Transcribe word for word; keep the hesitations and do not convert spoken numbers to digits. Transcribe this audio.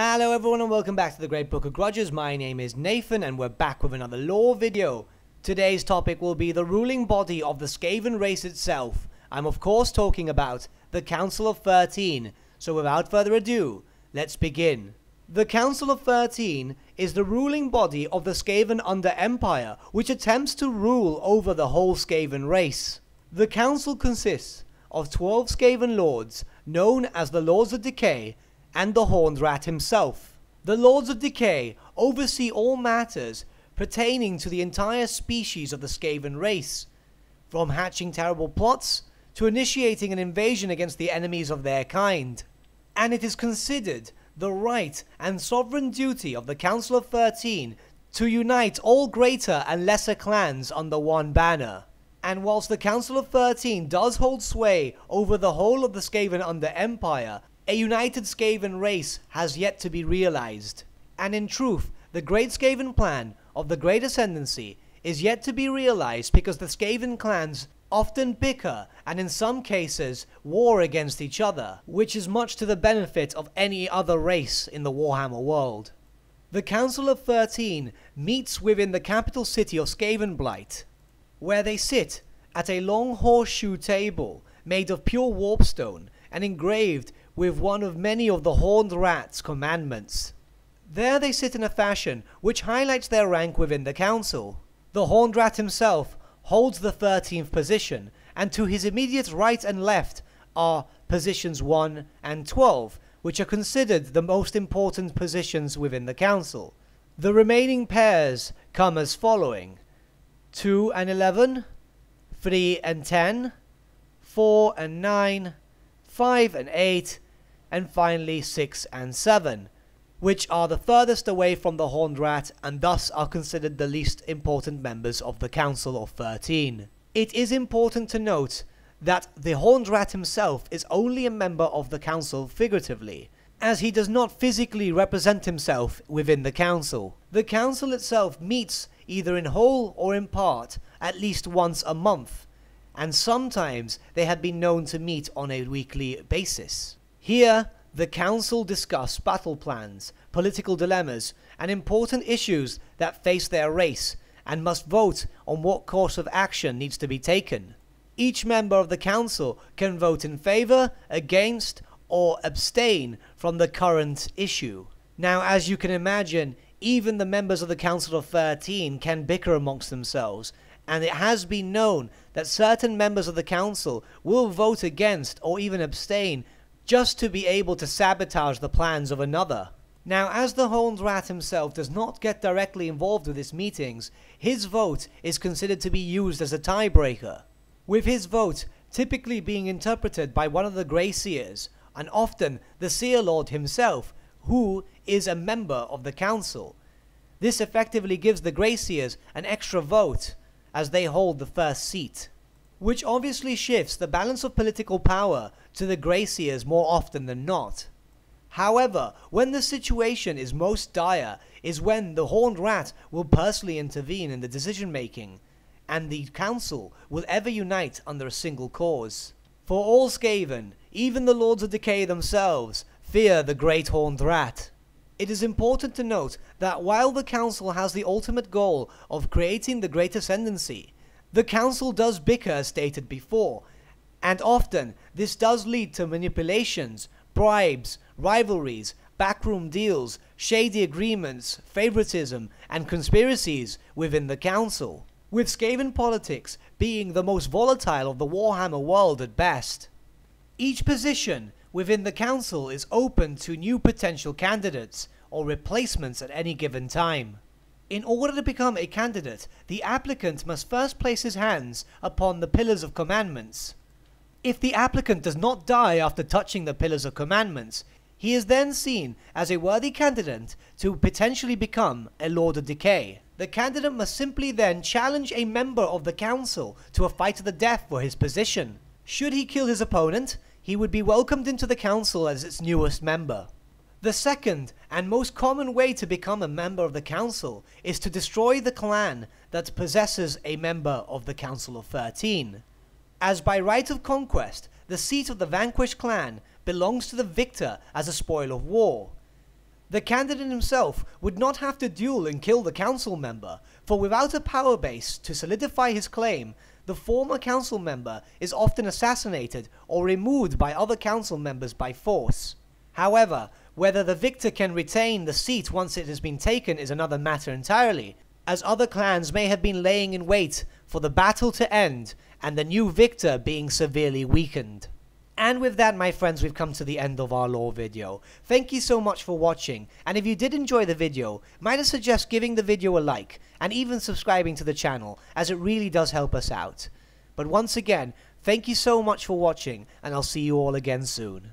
Hello everyone and welcome back to the Great Book of Grudges. My name is Nathan and we're back with another lore video. Today's topic will be the ruling body of the Skaven race itself. I'm of course talking about the Council of Thirteen. So without further ado, let's begin. The Council of Thirteen is the ruling body of the Skaven Under Empire, which attempts to rule over the whole Skaven race. The Council consists of twelve Skaven Lords, known as the Lords of Decay, and the Horned Rat himself. The Lords of Decay oversee all matters pertaining to the entire species of the Skaven race, from hatching terrible plots to initiating an invasion against the enemies of their kind. And it is considered the right and sovereign duty of the Council of Thirteen to unite all greater and lesser clans under one banner. And whilst the Council of Thirteen does hold sway over the whole of the Skaven Under Empire, a united Skaven race has yet to be realized. And in truth, the Great Skaven plan of the Great Ascendancy is yet to be realized because the Skaven clans often bicker and in some cases war against each other, which is much to the benefit of any other race in the Warhammer world. The Council of Thirteen meets within the capital city of Skavenblight, where they sit at a long horseshoe table made of pure warpstone and engraved with one of many of the Horned Rat's commandments. There they sit in a fashion which highlights their rank within the council. The Horned Rat himself holds the thirteenth position, and to his immediate right and left are positions one and twelve, which are considered the most important positions within the council. The remaining pairs come as following: two and eleven, three and ten, four and nine, five and eight, and finally six and seven, which are the furthest away from the Horned Rat and thus are considered the least important members of the Council of Thirteen. It is important to note that the Horned Rat himself is only a member of the Council figuratively, as he does not physically represent himself within the Council. The Council itself meets either in whole or in part at least once a month, and sometimes they had been known to meet on a weekly basis. Here, the council discussed battle plans, political dilemmas, and important issues that face their race, and must vote on what course of action needs to be taken. Each member of the council can vote in favor, against, or abstain from the current issue. Now, as you can imagine, even the members of the Council of Thirteen can bicker amongst themselves, and it has been known that certain members of the council will vote against or even abstain just to be able to sabotage the plans of another. Now, as the Horned Rat himself does not get directly involved with his meetings, his vote is considered to be used as a tiebreaker, with his vote typically being interpreted by one of the Grey Seers, and often the Seer Lord himself, who is a member of the council. This effectively gives the Grey Seers an extra vote, as they hold the first seat, which obviously shifts the balance of political power to the Grey Seers more often than not. However, when the situation is most dire is when the Horned Rat will personally intervene in the decision making, and the council will ever unite under a single cause. For all Skaven, even the Lords of Decay themselves, fear the Great Horned Rat. It is important to note that while the Council has the ultimate goal of creating the Great Ascendancy, the Council does bicker as stated before, and often this does lead to manipulations, bribes, rivalries, backroom deals, shady agreements, favoritism, and conspiracies within the Council, with Skaven politics being the most volatile of the Warhammer world at best. Each position within the council is open to new potential candidates or replacements at any given time. In order to become a candidate, the applicant must first place his hands upon the Pillars of Commandments. If the applicant does not die after touching the Pillars of Commandments, he is then seen as a worthy candidate to potentially become a Lord of Decay. The candidate must simply then challenge a member of the council to a fight to the death for his position. Should he kill his opponent, he would be welcomed into the council as its newest member. The second and most common way to become a member of the council is to destroy the clan that possesses a member of the Council of Thirteen, as by right of conquest, the seat of the vanquished clan belongs to the victor as a spoil of war. The candidate himself would not have to duel and kill the council member, for without a power base to solidify his claim, the former council member is often assassinated or removed by other council members by force. However, whether the victor can retain the seat once it has been taken is another matter entirely, as other clans may have been laying in wait for the battle to end and the new victor being severely weakened. And with that, my friends, we've come to the end of our lore video. Thank you so much for watching, and if you did enjoy the video, might I suggest giving the video a like, and even subscribing to the channel, as it really does help us out. But once again, thank you so much for watching, and I'll see you all again soon.